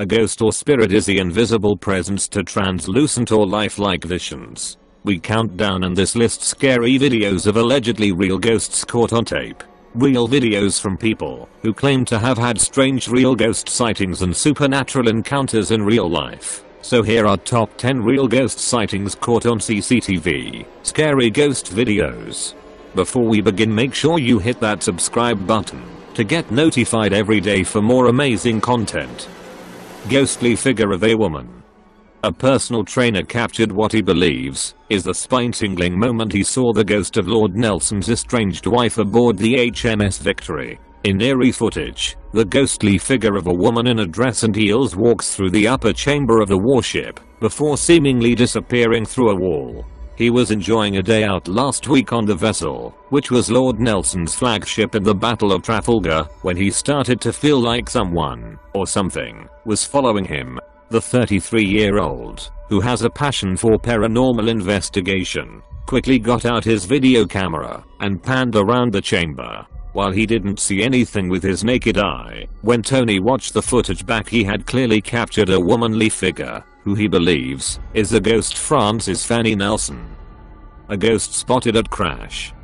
A ghost or spirit is the invisible presence to translucent or lifelike visions. We count down and this lists scary videos of allegedly real ghosts caught on tape. Real videos from people who claim to have had strange real ghost sightings and supernatural encounters in real life. So here are top 10 real ghost sightings caught on CCTV. Scary ghost videos. Before we begin, make sure you hit that subscribe button to get notified every day for more amazing content. Ghostly figure of a woman. A personal trainer captured what he believes is the spine-tingling moment he saw the ghost of Lord Nelson's estranged wife aboard the HMS Victory. In eerie footage, the ghostly figure of a woman in a dress and heels walks through the upper chamber of the warship before seemingly disappearing through a wall. He was enjoying a day out last week on the vessel, which was Lord Nelson's flagship in the Battle of Trafalgar, when he started to feel like someone, or something, was following him. The 33-year-old, who has a passion for paranormal investigation, quickly got out his video camera and panned around the chamber. While he didn't see anything with his naked eye, when Tony watched the footage back, he had clearly captured a womanly figure, who he believes is the ghost Francis Fanny Nelson. A ghost spotted at crash.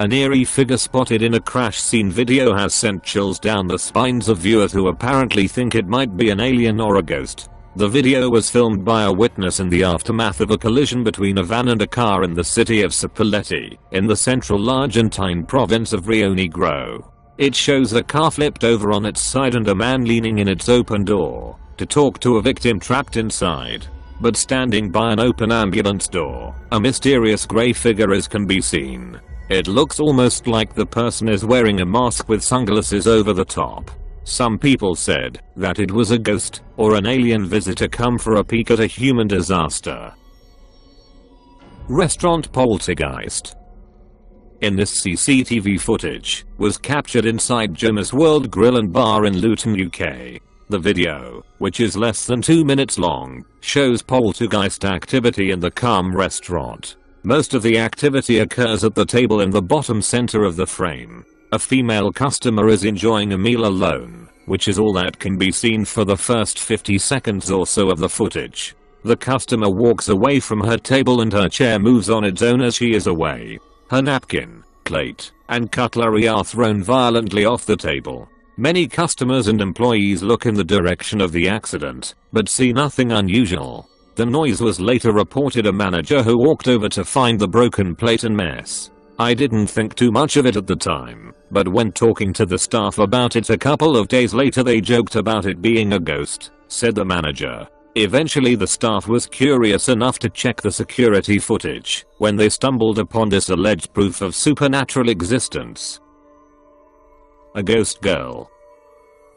An eerie figure spotted in a crash scene video has sent chills down the spines of viewers who apparently think it might be an alien or a ghost. The video was filmed by a witness in the aftermath of a collision between a van and a car in the city of Cipolletti, in the central Argentine province of Rio Negro. It shows a car flipped over on its side and a man leaning in its open door to talk to a victim trapped inside. But standing by an open ambulance door, a mysterious grey figure can be seen. It looks almost like the person is wearing a mask with sunglasses over the top. Some people said that it was a ghost or an alien visitor come for a peek at a human disaster. Restaurant poltergeist. In this CCTV footage was captured inside Gemma's World Grill and Bar in Luton, UK. The video, which is less than 2 minutes long, shows poltergeist activity in the calm restaurant. Most of the activity occurs at the table in the bottom center of the frame. A female customer is enjoying a meal alone, which is all that can be seen for the first 50 seconds or so of the footage. The customer walks away from her table and her chair moves on its own as she is away. Her napkin, plate, and cutlery are thrown violently off the table. Many customers and employees look in the direction of the accident, but see nothing unusual. The noise was later reported a manager who walked over to find the broken plate and mess. I didn't think too much of it at the time, but when talking to the staff about it a couple of days later they joked about it being a ghost, said the manager. Eventually the staff was curious enough to check the security footage when they stumbled upon this alleged proof of supernatural existence. A ghost girl.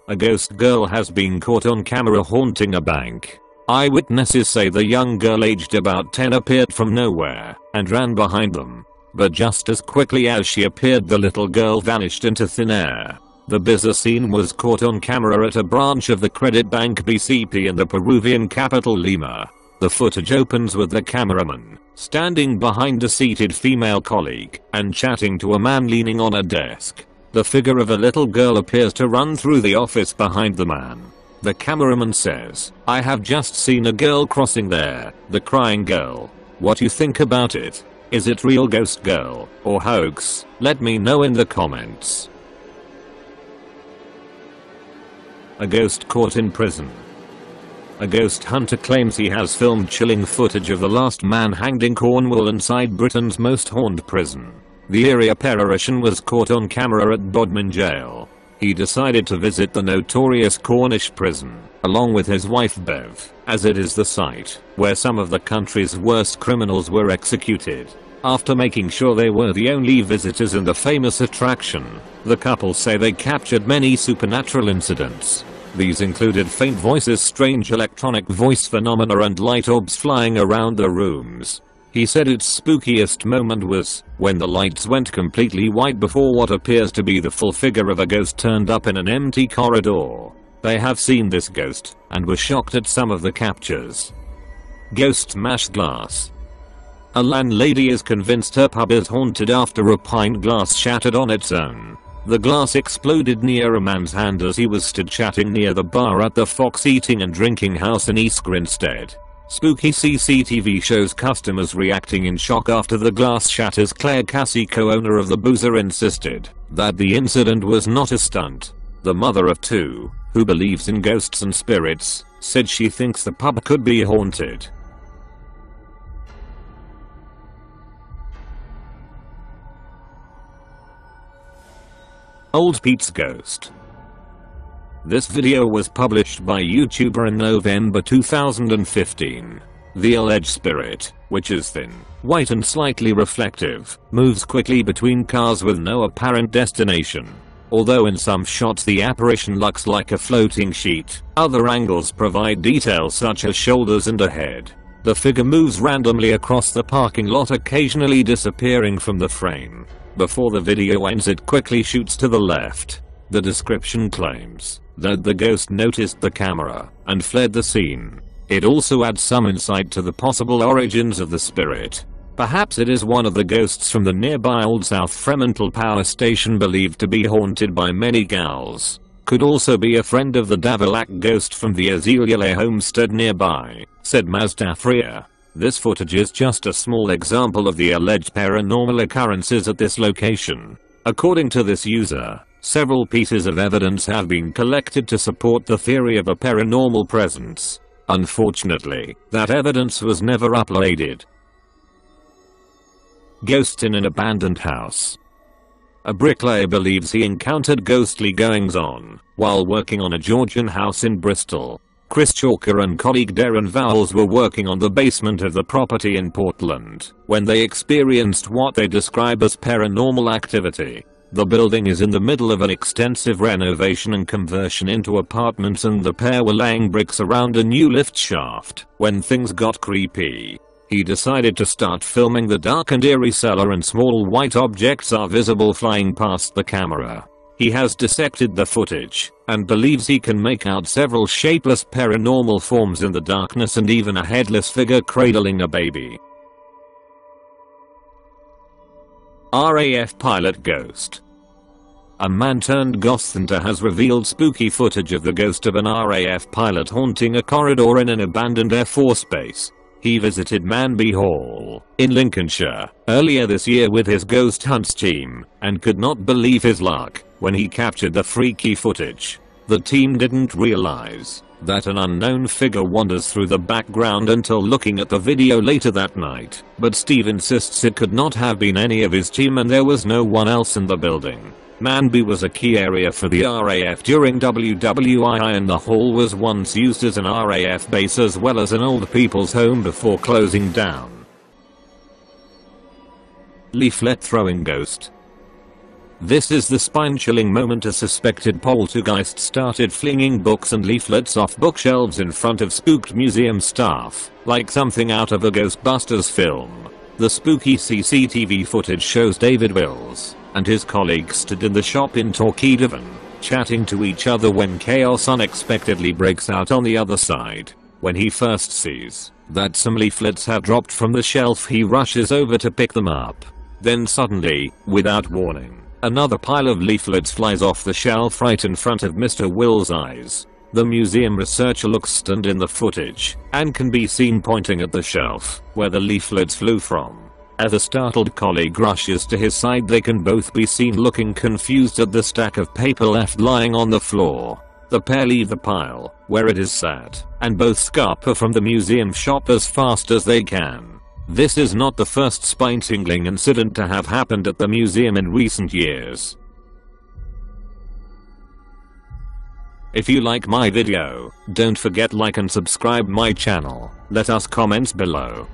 A ghost girl has been caught on camera haunting a bank. Eyewitnesses say the young girl aged about 10 appeared from nowhere and ran behind them. But just as quickly as she appeared, the little girl vanished into thin air. The bizarre scene was caught on camera at a branch of the credit bank BCP in the Peruvian capital Lima. The footage opens with the cameraman standing behind a seated female colleague and chatting to a man leaning on a desk. The figure of a little girl appears to run through the office behind the man. The cameraman says, "I have just seen a girl crossing there, the crying girl. What you think about it? Is it real ghost girl, or hoax? Let me know in the comments." A ghost caught in prison. A ghost hunter claims he has filmed chilling footage of the last man hanged in Cornwall inside Britain's most haunted prison. The eerie apparition was caught on camera at Bodmin Jail. He decided to visit the notorious Cornish prison, along with his wife Bev, as it is the site where some of the country's worst criminals were executed. After making sure they were the only visitors in the famous attraction, the couple say they captured many supernatural incidents. These included faint voices, strange electronic voice phenomena, and light orbs flying around the rooms. He said its spookiest moment was when the lights went completely white before what appears to be the full figure of a ghost turned up in an empty corridor. They have seen this ghost and were shocked at some of the captures. Ghost smashed glass. A landlady is convinced her pub is haunted after a pint glass shattered on its own. The glass exploded near a man's hand as he was stood chatting near the bar at the Fox Eating and Drinking House in East Grinstead. Spooky CCTV shows customers reacting in shock after the glass shatters. Claire Cassie, co-owner of the Boozer, insisted that the incident was not a stunt. The mother of two, who believes in ghosts and spirits, said she thinks the pub could be haunted. Old Pete's ghost. This video was published by YouTuber in November 2015. The alleged spirit, which is thin, white and slightly reflective, moves quickly between cars with no apparent destination. Although in some shots the apparition looks like a floating sheet, other angles provide details such as shoulders and a head. The figure moves randomly across the parking lot, occasionally disappearing from the frame. Before the video ends, it quickly shoots to the left. The description claims that the ghost noticed the camera and fled the scene. It also adds some insight to the possible origins of the spirit. Perhaps it is one of the ghosts from the nearby old South Fremantle power station, believed to be haunted by many gals. Could also be a friend of the Davilak ghost from the Azalea-Lay homestead nearby, said Mazda Freya. This footage is just a small example of the alleged paranormal occurrences at this location. According to this user, several pieces of evidence have been collected to support the theory of a paranormal presence. Unfortunately, that evidence was never uploaded. Ghost in an abandoned house. A bricklayer believes he encountered ghostly goings-on while working on a Georgian house in Bristol. Chris Chalker and colleague Darren Vowles were working on the basement of the property in Portland when they experienced what they describe as paranormal activity. The building is in the middle of an extensive renovation and conversion into apartments, and the pair were laying bricks around a new lift shaft when things got creepy. He decided to start filming the dark and eerie cellar, and small white objects are visible flying past the camera. He has dissected the footage and believes he can make out several shapeless paranormal forms in the darkness, and even a headless figure cradling a baby. RAF pilot ghost. A man turned ghost hunter has revealed spooky footage of the ghost of an RAF pilot haunting a corridor in an abandoned Air Force base. He visited Manby Hall in Lincolnshire earlier this year with his ghost hunts team and could not believe his luck when he captured the freaky footage. The team didn't realize that an unknown figure wanders through the background until looking at the video later that night, but Steve insists it could not have been any of his team and there was no one else in the building. Manby was a key area for the RAF during WWII, and the hall was once used as an RAF base as well as an old people's home before closing down. Leaflet throwing ghost. This is the spine-chilling moment a suspected poltergeist started flinging books and leaflets off bookshelves in front of spooked museum staff, like something out of a Ghostbusters film. The spooky CCTV footage shows David Wills and his colleague stood in the shop in Torquay, Devon, chatting to each other when chaos unexpectedly breaks out on the other side. When he first sees that some leaflets have dropped from the shelf, he rushes over to pick them up. Then suddenly, without warning, another pile of leaflets flies off the shelf right in front of Mr. Will's eyes. The museum researcher looks stunned in the footage and can be seen pointing at the shelf where the leaflets flew from. As a startled colleague rushes to his side, they can both be seen looking confused at the stack of paper left lying on the floor. The pair leave the pile where it is sat and both scamper from the museum shop as fast as they can. This is not the first spine-tingling incident to have happened at the museum in recent years. If you like my video, don't forget like and subscribe my channel. Let us comment below.